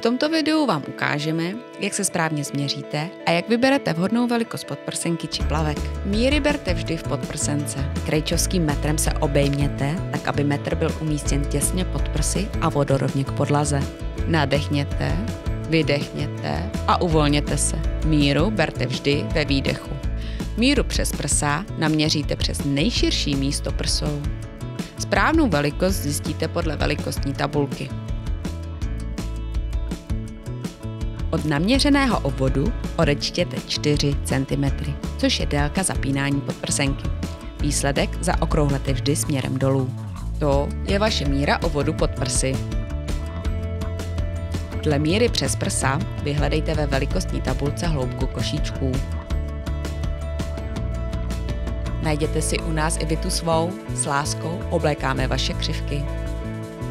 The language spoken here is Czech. V tomto videu vám ukážeme, jak se správně změříte a jak vyberete vhodnou velikost podprsenky či plavek. Míry berte vždy v podprsence. Krejčovským metrem se obejměte, tak aby metr byl umístěn těsně pod prsy a vodorovně k podlaze. Nadechněte, vydechněte a uvolněte se. Míru berte vždy ve výdechu. Míru přes prsa naměříte přes nejširší místo prsou. Správnou velikost zjistíte podle velikostní tabulky. Od naměřeného obvodu odečtěte 4 cm, což je délka zapínání podprsenky. Výsledek zaokrouhlete vždy směrem dolů. To je vaše míra obvodu pod prsy. Dle míry přes prsa vyhledejte ve velikostní tabulce hloubku košíčků. Najděte si u nás i vy tu svou, s láskou oblékáme vaše křivky.